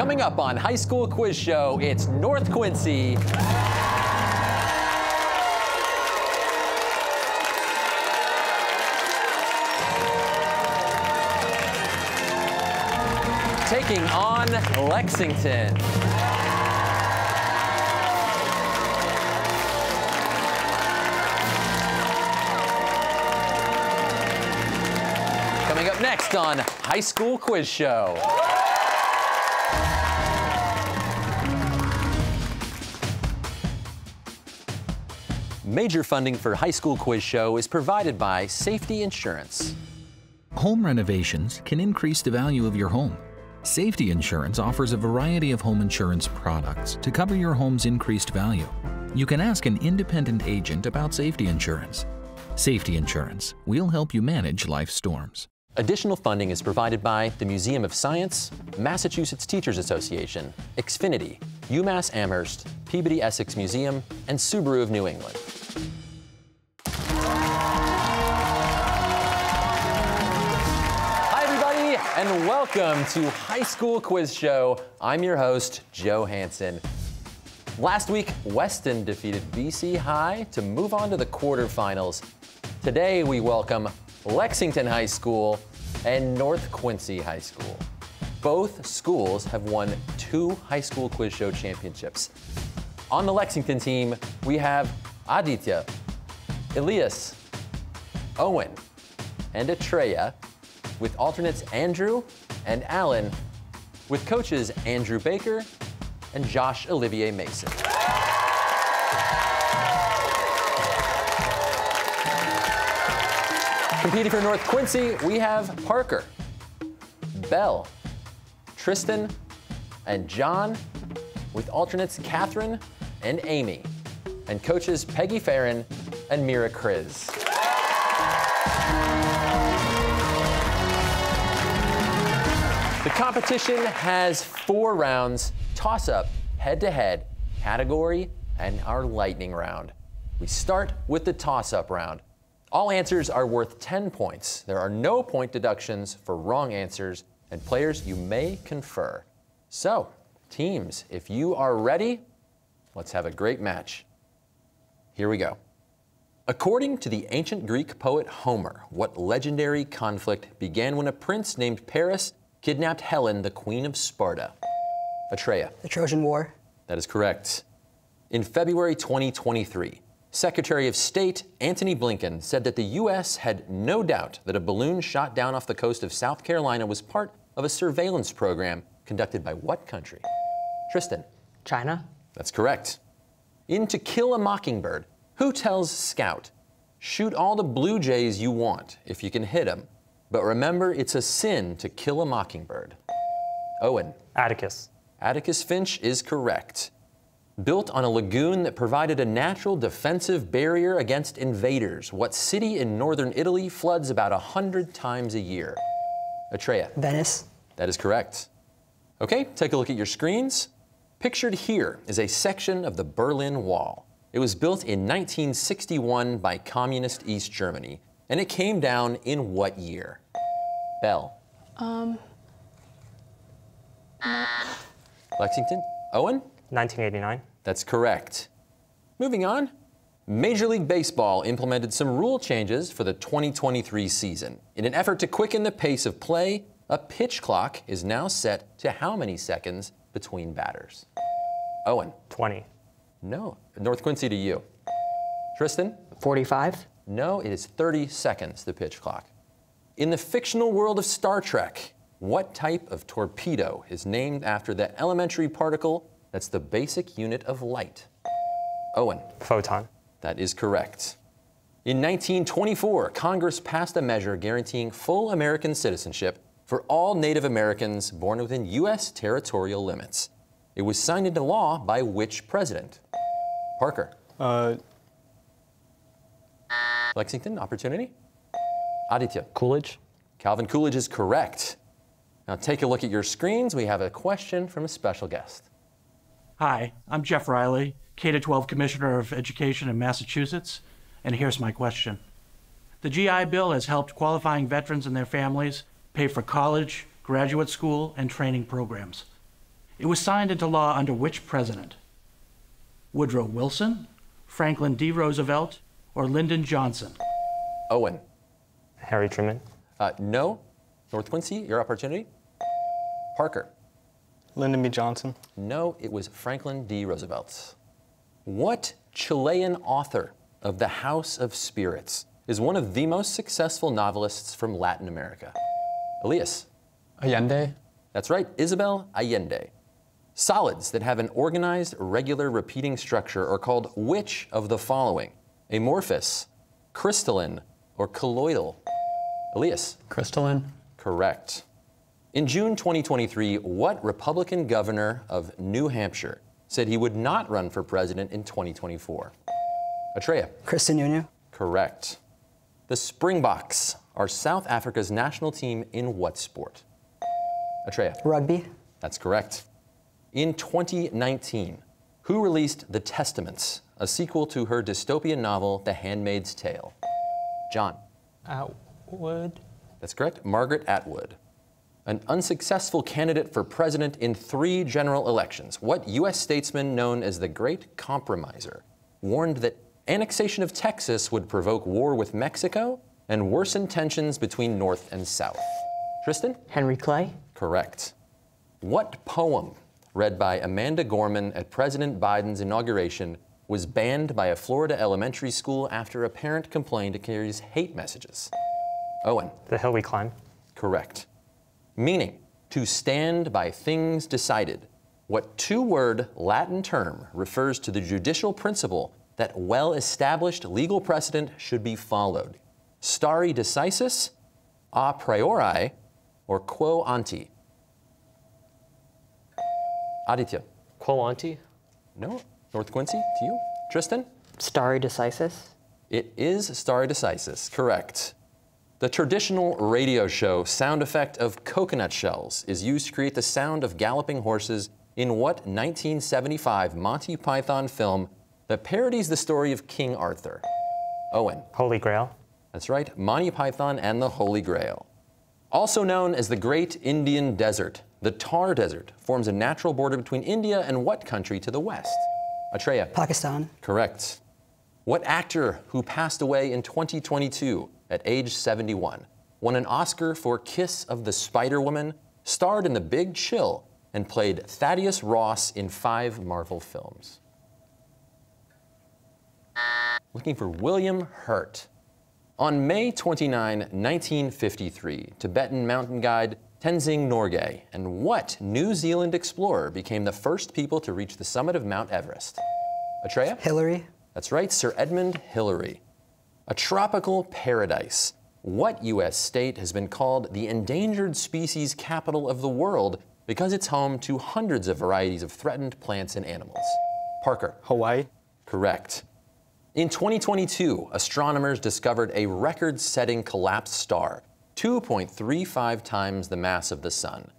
Coming up on High School Quiz Show, it's North Quincy. Taking on Lexington. Coming up next on High School Quiz Show. Major funding for High School Quiz Show is provided by Safety Insurance. Home renovations can increase the value of your home. Safety Insurance offers a variety of home insurance products to cover your home's increased value. You can ask an independent agent about Safety Insurance. Safety Insurance, we'll help you manage life's storms. Additional funding is provided by the Museum of Science, Massachusetts Teachers Association, Xfinity, UMass Amherst, Peabody Essex Museum, and Subaru of New England. And welcome to High School Quiz Show. I'm your host, Joe Hansen. Last week, Weston defeated BC High to move on to the quarterfinals. Today, we welcome Lexington High School and North Quincy High School. Both schools have won 2 High School Quiz Show championships. On the Lexington team, we have Aditya, Elias, Owen, and Atreya, with alternates Andrew and Alan, with coaches Andrew Baker and Josh Olivier Mason. Competing for North Quincy, we have Parker, Bell, Tristan, and John, with alternates Catherine and Amy, and coaches Peggy Farron and Mira Kriz. The competition has 4 rounds: toss-up, head-to-head, category, and our lightning round. We start with the toss-up round. All answers are worth 10 points. There are no point deductions for wrong answers, and players, you may confer. So, teams, if you are ready, let's have a great match. Here we go. According to the ancient Greek poet Homer, what legendary conflict began when a prince named Paris kidnapped Helen, the queen of Sparta? Atreya. The Trojan War. That is correct. In February 2023, Secretary of State Antony Blinken said that the U.S. had no doubt that a balloon shot down off the coast of South Carolina was part of a surveillance program conducted by what country? Tristan. China. That's correct. In To Kill a Mockingbird, who tells Scout, "Shoot all the Blue Jays you want if you can hit them, but remember, it's a sin to kill a mockingbird"? Owen. Atticus. Atticus Finch is correct. Built on a lagoon that provided a natural defensive barrier against invaders, what city in northern Italy floods about 100 times a year? Atreya. Venice. That is correct. Okay, take a look at your screens. Pictured here is a section of the Berlin Wall. It was built in 1961 by communist East Germany, and it came down in what year? Bell. Lexington. Owen? 1989. That's correct. Moving on. Major League Baseball implemented some rule changes for the 2023 season. In an effort to quicken the pace of play, a pitch clock is now set to how many seconds between batters? Owen. 20. No. North Quincy to you. Tristan? 45. No, it is 30 seconds, the pitch clock. In the fictional world of Star Trek, what type of torpedo is named after the elementary particle that's the basic unit of light? Owen. Photon. That is correct. In 1924, Congress passed a measure guaranteeing full American citizenship for all Native Americans born within U.S. territorial limits. It was signed into law by which president? Parker. Lexington, opportunity. Aditya. Coolidge. Calvin Coolidge is correct. Now take a look at your screens. We have a question from a special guest. Hi, I'm Jeff Riley, K-12 Commissioner of Education in Massachusetts, and here's my question. The GI Bill has helped qualifying veterans and their families pay for college, graduate school, and training programs. It was signed into law under which president? Woodrow Wilson, Franklin D. Roosevelt, or Lyndon Johnson? Owen. Harry Truman. No. North Quincy, your opportunity. Parker. Lyndon B. Johnson. No, it was Franklin D. Roosevelt. What Chilean author of The House of Spirits is one of the most successful novelists from Latin America? Elias. Allende. That's right, Isabel Allende. Solids that have an organized, regular, repeating structure are called which of the following? Amorphous, crystalline, or colloidal? Elias. Crystalline. Correct. In June 2023, what Republican governor of New Hampshire said he would not run for president in 2024? Atreya. Chris Sununu. Correct. The Springboks are South Africa's national team in what sport? Atreya. Rugby. That's correct. In 2019, who released The Testaments, a sequel to her dystopian novel, The Handmaid's Tale? John. Atwood. That's correct. Margaret Atwood. An unsuccessful candidate for president in 3 general elections, what U.S. statesman known as the Great Compromiser warned that annexation of Texas would provoke war with Mexico and worsen tensions between North and South? Tristan? Henry Clay. Correct. What poem, read by Amanda Gorman at President Biden's inauguration, was banned by a Florida elementary school after a parent complained it carries hate messages? Owen. The Hill We Climb. Correct. Meaning, to stand by things decided. What 2-word Latin term refers to the judicial principle that well-established legal precedent should be followed? Stare decisis, a priori, or quo ante? Aditya. Quo ante? No. North Quincy, to you. Tristan? Stare decisis. It is stare decisis, correct. The traditional radio show sound effect of coconut shells is used to create the sound of galloping horses in what 1975 Monty Python film that parodies the story of King Arthur? Owen. Holy Grail. That's right, Monty Python and the Holy Grail. Also known as the Great Indian Desert, the Thar Desert forms a natural border between India and what country to the west? Atreya. Pakistan. Correct. What actor who passed away in 2022 at age 71, won an Oscar for Kiss of the Spider-Woman, starred in The Big Chill, and played Thaddeus Ross in 5 Marvel films? Looking for William Hurt. On May 29, 1953, Tibetan mountain guide Tenzing Norgay and what New Zealand explorer became the first people to reach the summit of Mount Everest? Atreya? Hillary. That's right, Sir Edmund Hillary. A tropical paradise. What U.S. state has been called the endangered species capital of the world because it's home to hundreds of varieties of threatened plants and animals? Parker. Hawaii. Correct. In 2022, astronomers discovered a record-setting collapsed star, 2.35 times the mass of the sun.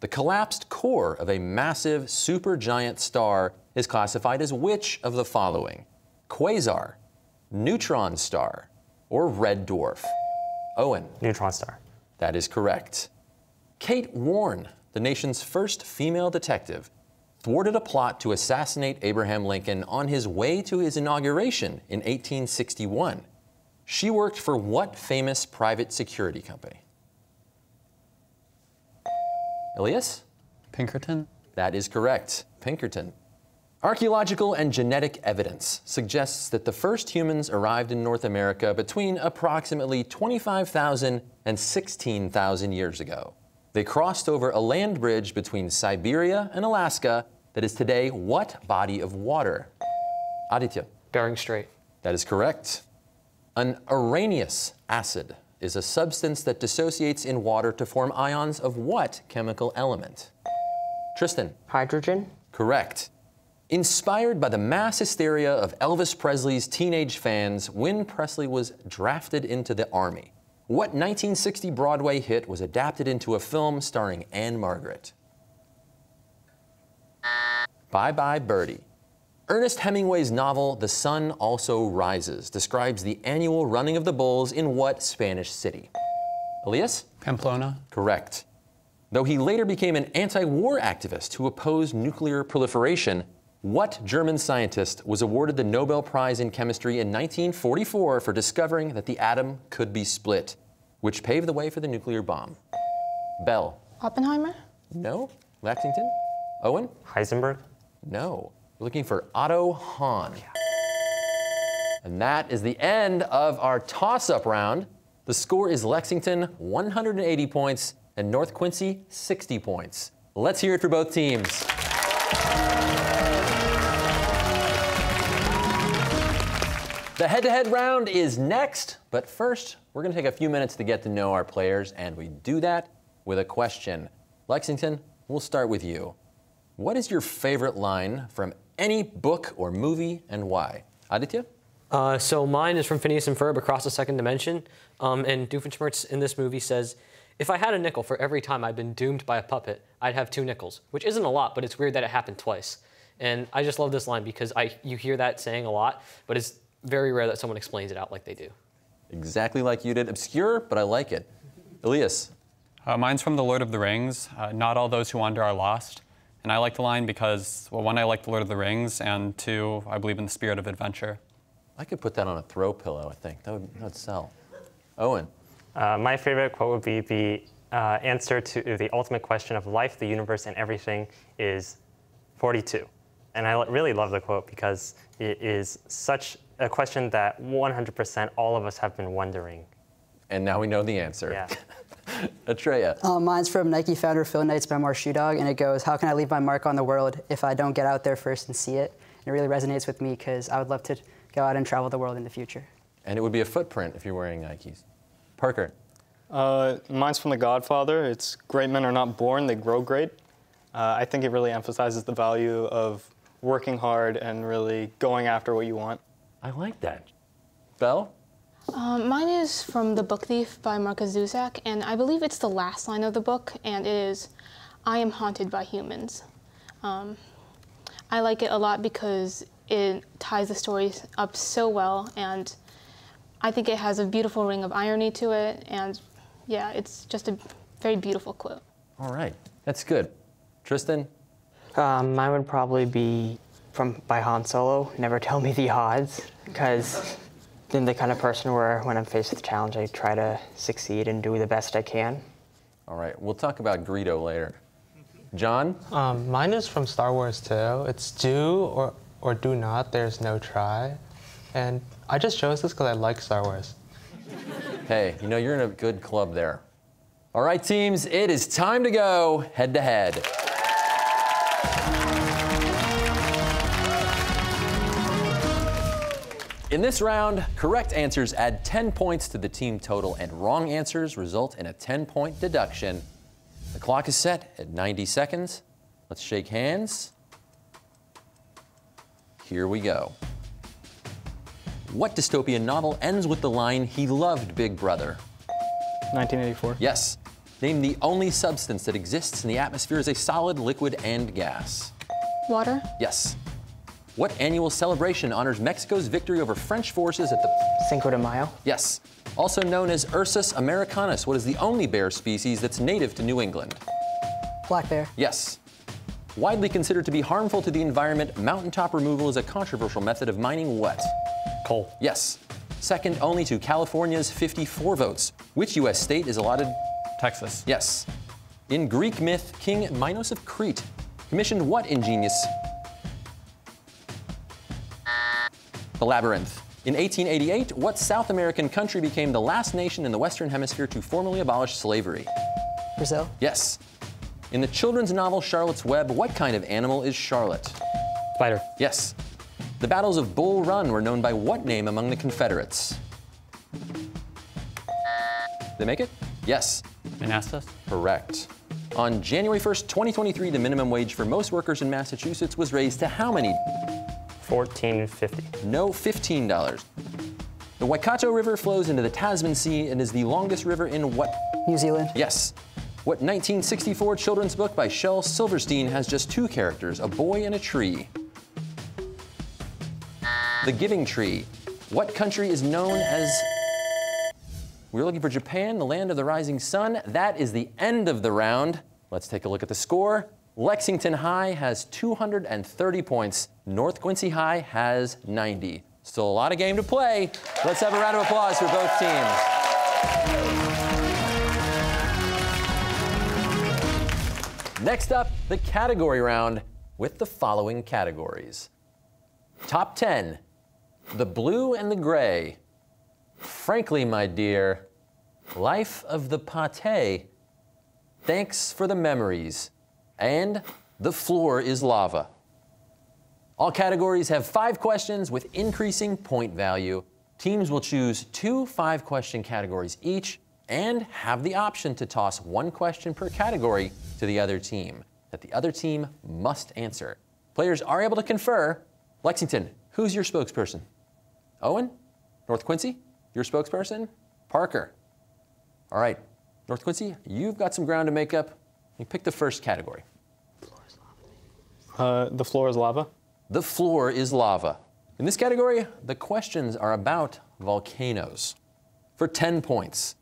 The collapsed core of a massive supergiant star is classified as which of the following? Quasar, neutron star, or red dwarf? Owen. Neutron star. That is correct. Kate Warren, the nation's first female detective, thwarted a plot to assassinate Abraham Lincoln on his way to his inauguration in 1861. She worked for what famous private security company? Elias? Pinkerton. That is correct. Pinkerton. Archaeological and genetic evidence suggests that the first humans arrived in North America between approximately 25,000 and 16,000 years ago. They crossed over a land bridge between Siberia and Alaska that is today what body of water? Aditya. Bering Strait. That is correct. An araneous acid is a substance that dissociates in water to form ions of what chemical element? Tristan. Hydrogen. Correct. Inspired by the mass hysteria of Elvis Presley's teenage fans when Presley was drafted into the Army, what 1960 Broadway hit was adapted into a film starring Anne Margaret? Bye Bye Birdie. Ernest Hemingway's novel The Sun Also Rises describes the annual running of the bulls in what Spanish city? Elias? Pamplona. Correct. Though he later became an anti-war activist who opposed nuclear proliferation, what German scientist was awarded the Nobel Prize in Chemistry in 1944 for discovering that the atom could be split, which paved the way for the nuclear bomb? Bell. Oppenheimer? No. Lexington? Owen? Heisenberg? No. We're looking for Otto Hahn. And that is the end of our toss-up round. The score is Lexington, 180 points, and North Quincy, 60 points. Let's hear it for both teams. The head-to-head round is next, but first, we're gonna take a few minutes to get to know our players, and we do that with a question. Lexington, we'll start with you. What is your favorite line from any book or movie, and why? Aditya? So mine is from Phineas and Ferb, Across the Second Dimension, and Doofenshmirtz in this movie says, "If I had a nickel for every time I've been doomed by a puppet, I'd have 2 nickels," which isn't a lot, but it's weird that it happened twice. And I just love this line because you hear that saying a lot, but it's very rare that someone explains it out like they do. Exactly like you did. Obscure, but I like it. Elias? Mine's from The Lord of the Rings, Not All Those Who Wander Are Lost. And I like the line because, well, one, I like The Lord of the Rings, and two, I believe in the spirit of adventure. I could put that on a throw pillow, I think. That would sell. Owen? My favorite quote would be the answer to the ultimate question of life, the universe, and everything is 42. And I really love the quote because it is such a question that 100% all of us have been wondering. And now we know the answer. Yeah. Atreya. Mine's from Nike founder Phil Knight's memoir, Shoe Dog, and it goes, "How can I leave my mark on the world if I don't get out there first and see it?" And it really resonates with me because I would love to go out and travel the world in the future. And it would be a footprint if you're wearing Nikes. Parker. Mine's from The Godfather. It's, "Great men are not born, they grow great." I think it really emphasizes the value of working hard and really going after what you want. I like that. Belle? Mine is from The Book Thief by Markus Zusak, and I believe it's the last line of the book, and it is, "I am haunted by humans." I like it a lot because it ties the stories up so well, and I think it has a beautiful ring of irony to it, and yeah, it's just a very beautiful quote. All right, that's good. Tristan? Mine would probably be by Han Solo, "Never tell me the odds," because I'm the kind of person where when I'm faced with a challenge, I try to succeed and do the best I can. All right, we'll talk about Greedo later. John? Mine is from Star Wars 2. It's do or do not, there's no try. And I just chose this because I like Star Wars. Hey, you know, you're in a good club there. All right, teams, it is time to go head to head. In this round, correct answers add 10 points to the team total, and wrong answers result in a 10-point deduction. The clock is set at 90 seconds. Let's shake hands. Here we go. What dystopian novel ends with the line, "He loved Big Brother"? 1984. Yes. Name the only substance that exists in the atmosphere as a solid, liquid, and gas. Water? Yes. What annual celebration honors Mexico's victory over French forces at the... Cinco de Mayo? Yes. Also known as Ursus americanus, what is the only bear species that's native to New England? Black bear. Yes. Widely considered to be harmful to the environment, mountaintop removal is a controversial method of mining what? Coal. Yes. Second only to California's 54 votes. Which U.S. state is allotted? Texas. Yes. In Greek myth, King Minos of Crete commissioned what ingenious... The Labyrinth. In 1888, what South American country became the last nation in the Western Hemisphere to formally abolish slavery? Brazil? Yes. In the children's novel Charlotte's Web, what kind of animal is Charlotte? Spider. Yes. The battles of Bull Run were known by what name among the Confederates? They make it? Yes. Manassas? Correct. On January 1st, 2023, the minimum wage for most workers in Massachusetts was raised to how many? $14.50. No, $15. The Waikato River flows into the Tasman Sea and is the longest river in what? New Zealand. Yes. What 1964 children's book by Shel Silverstein has just 2 characters, a boy and a tree? The Giving Tree. What country is known as... We're looking for Japan, the land of the rising sun. That is the end of the round. Let's take a look at the score. Lexington High has 230 points. North Quincy High has 90. Still a lot of game to play. Let's have a round of applause for both teams. Next up, the category round with the following categories. Top 10, The Blue and the Gray, Frankly, My Dear, Life of the Pate, Thanks for the Memories, and The Floor is Lava. All categories have 5 questions with increasing point value. Teams will choose 2 5-question categories each and have the option to toss 1 question per category to the other team that the other team must answer. Players are able to confer. Lexington, who's your spokesperson? Owen? North Quincy, your spokesperson? Parker. All right, North Quincy, you've got some ground to make up. You pick the first category. The floor is lava. The floor is lava. In this category, the questions are about volcanoes. For 10 points,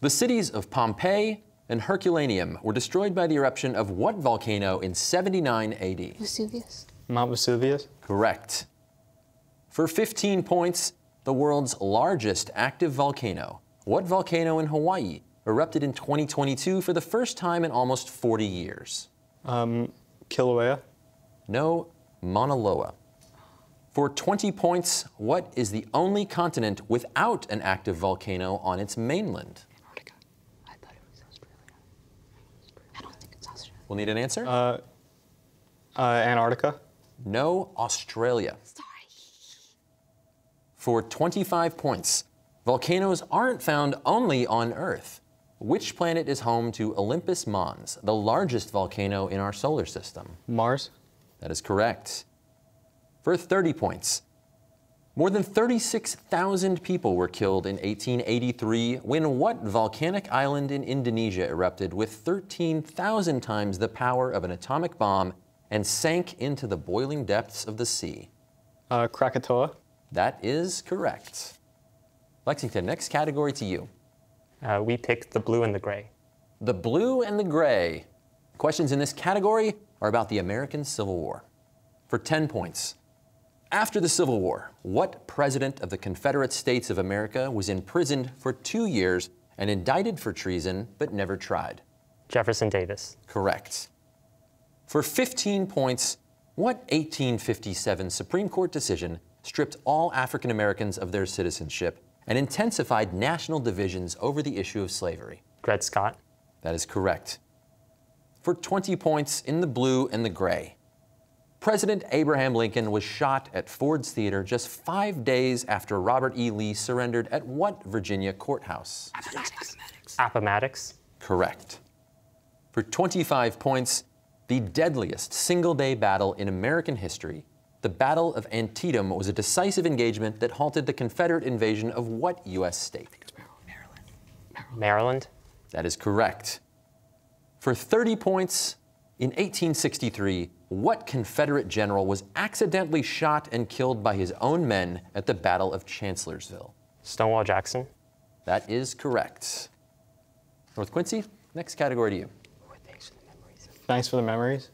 the cities of Pompeii and Herculaneum were destroyed by the eruption of what volcano in 79 AD? Vesuvius. Mount Vesuvius? Correct. For 15 points, the world's largest active volcano, what volcano in Hawaii erupted in 2022 for the first time in almost 40 years? Kilauea? No, Mauna Loa. For 20 points, what is the only continent without an active volcano on its mainland? Antarctica. I thought it was Australia. I don't think it's Australia. We'll need an answer. Antarctica? No, Australia. Sorry. For 25 points, volcanoes aren't found only on Earth. Which planet is home to Olympus Mons, the largest volcano in our solar system? Mars. That is correct. For 30 points, more than 36,000 people were killed in 1883 when what volcanic island in Indonesia erupted with 13,000 times the power of an atomic bomb and sank into the boiling depths of the sea? Krakatoa. That is correct. Lexington, next category to you. We picked the blue and the gray. The blue and the gray. Questions in this category are about the American Civil War. For 10 points, after the Civil War, what president of the Confederate States of America was imprisoned for 2 years and indicted for treason but never tried? Jefferson Davis. Correct. For 15 points, what 1857 Supreme Court decision stripped all African Americans of their citizenship and intensified national divisions over the issue of slavery? Dred Scott. That is correct. For 20 points in the blue and the gray, President Abraham Lincoln was shot at Ford's Theater just 5 days after Robert E. Lee surrendered at what Virginia courthouse? Appomattox. Correct. For 25 points, the deadliest single-day battle in American history, the Battle of Antietam, was a decisive engagement that halted the Confederate invasion of what U.S. state? Maryland. That is correct. For 30 points, in 1863, what Confederate general was accidentally shot and killed by his own men at the Battle of Chancellorsville? Stonewall Jackson. That is correct. North Quincy, next category to you. Thanks for the memories.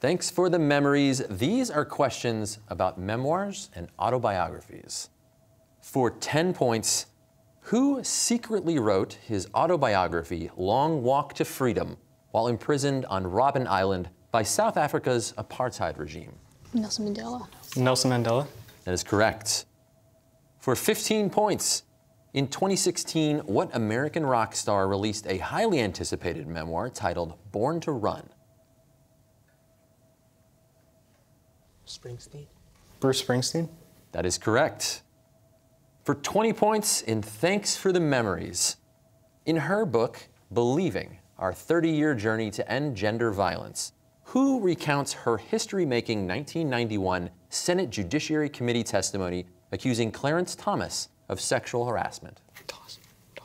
Thanks for the memories. These are questions about memoirs and autobiographies. For 10 points, who secretly wrote his autobiography, Long Walk to Freedom, while imprisoned on Robben Island by South Africa's apartheid regime? Nelson Mandela. Nelson Mandela. That is correct. For 15 points, in 2016, what American rock star released a highly anticipated memoir titled Born to Run? Springsteen. Bruce Springsteen? That is correct. For 20 points in Thanks for the Memories, in her book, Believing, Our 30-Year Journey to End Gender Violence, who recounts her history-making 1991 Senate Judiciary Committee testimony accusing Clarence Thomas of sexual harassment? Toss it,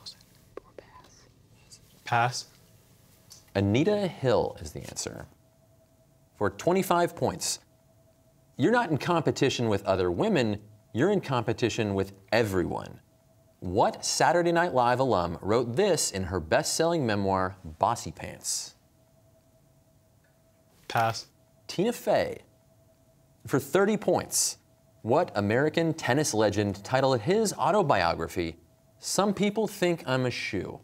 or pass. Pass. Anita Hill is the answer. For 25 points, you're not in competition with other women, you're in competition with everyone. What Saturday Night Live alum wrote this in her best-selling memoir, Bossy Pants? Pass. Tina Fey. For 30 points, what American tennis legend titled his autobiography, Some People Think I'm a Shoe?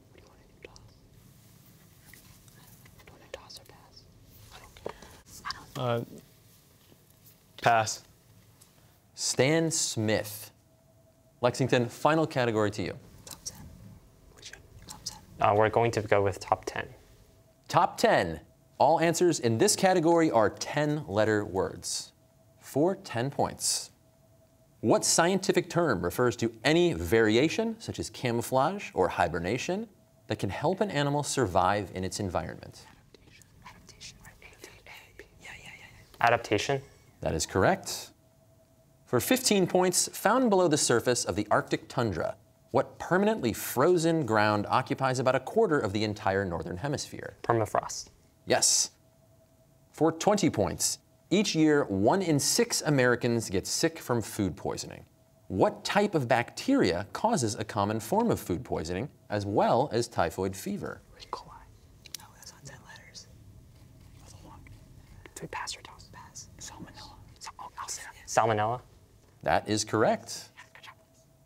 Pass. Stan Smith. Lexington, final category to you. Top 10. Which one? Top 10. We're going to go with top 10. Top 10. All answers in this category are 10-letter words for 10 points. What scientific term refers to any variation, such as camouflage or hibernation, that can help an animal survive in its environment? Adaptation. That is correct. For 15 points, found below the surface of the Arctic tundra, what permanently frozen ground occupies about a quarter of the entire northern hemisphere? Permafrost. Yes. For 20 points, each year 1 in 6 Americans gets sick from food poisoning. What type of bacteria causes a common form of food poisoning, as well as typhoid fever? E. coli. Oh, that's on 10 letters. That's a long. Three pass or toss. Salmonella? That is correct.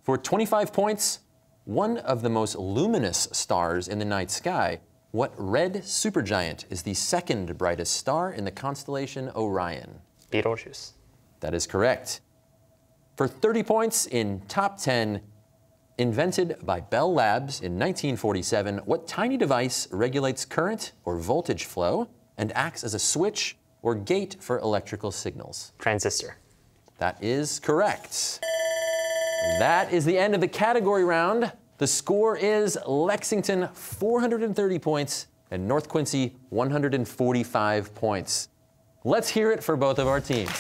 For 25 points, one of the most luminous stars in the night sky, what red supergiant is the second brightest star in the constellation Orion? Betelgeuse. That is correct. For 30 points in top 10, invented by Bell Labs in 1947, what tiny device regulates current or voltage flow and acts as a switch or gate for electrical signals? Transistor. That is correct. That is the end of the category round. The score is Lexington 430 points and North Quincy 145 points. Let's hear it for both of our teams.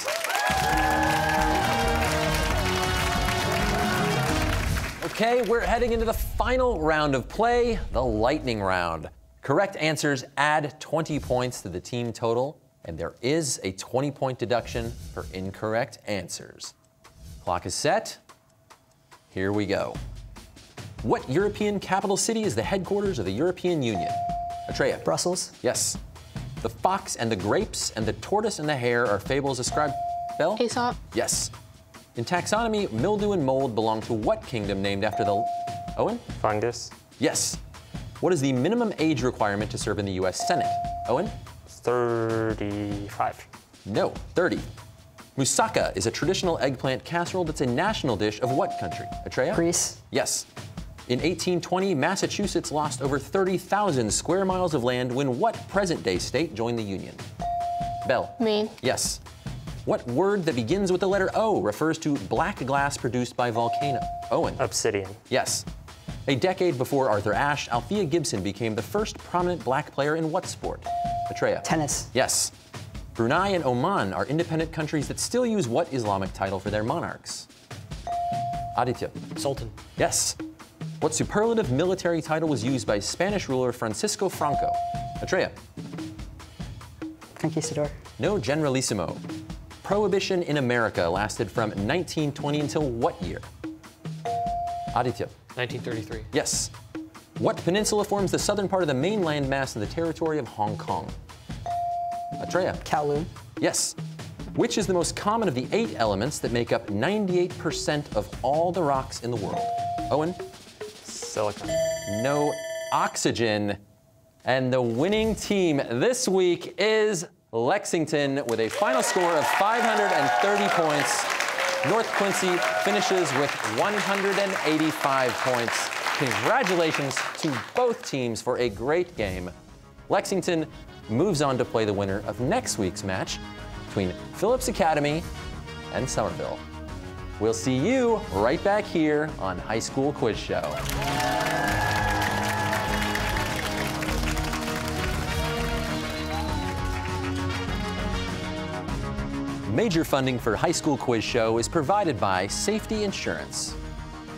Okay, we're heading into the final round of play, the lightning round. Correct answers add 20 points to the team total, and there is a 20-point deduction for incorrect answers. Clock is set. Here we go. What European capital city is the headquarters of the European Union? Atreya. Brussels. Yes. The Fox and the Grapes and the Tortoise and the Hare are fables ascribed... Bell? Aesop. Yes. In taxonomy, mildew and mold belong to what kingdom named after the... Owen? Fungus. Yes. What is the minimum age requirement to serve in the U.S. Senate? Owen? 35. No, 30. Moussaka is a traditional eggplant casserole that's a national dish of what country? Atreya? Greece. Yes. In 1820, Massachusetts lost over 30,000 square miles of land when what present-day state joined the Union? Bell? Maine. Yes. What word that begins with the letter O refers to black glass produced by volcano? Owen? Obsidian. Yes. A decade before Arthur Ashe, Althea Gibson became the first prominent black player in what sport? Atreya. Tennis. Yes. Brunei and Oman are independent countries that still use what Islamic title for their monarchs? Aditya. Sultan. Yes. What superlative military title was used by Spanish ruler Francisco Franco? Atreya. Conquistador. No, generalissimo. Prohibition in America lasted from 1920 until what year? Aditya. 1933. Yes. What peninsula forms the southern part of the mainland mass of the territory of Hong Kong? Atreya. Kowloon. Yes. Which is the most common of the 8 elements that make up 98% of all the rocks in the world? Owen? Silicon. No, oxygen. And the winning team this week is Lexington with a final score of 530 points. North Quincy finishes with 185 points. Congratulations to both teams for a great game. Lexington moves on to play the winner of next week's match between Phillips Academy and Somerville. We'll see you right back here on High School Quiz Show. Major funding for High School Quiz Show is provided by Safety Insurance.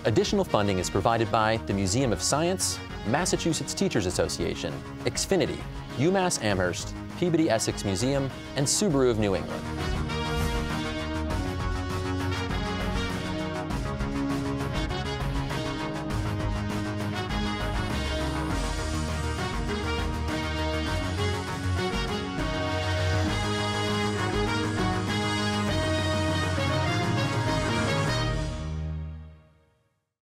Additional funding is provided by the Museum of Science, Massachusetts Teachers Association, Xfinity, UMass Amherst, Peabody Essex Museum, and Subaru of New England.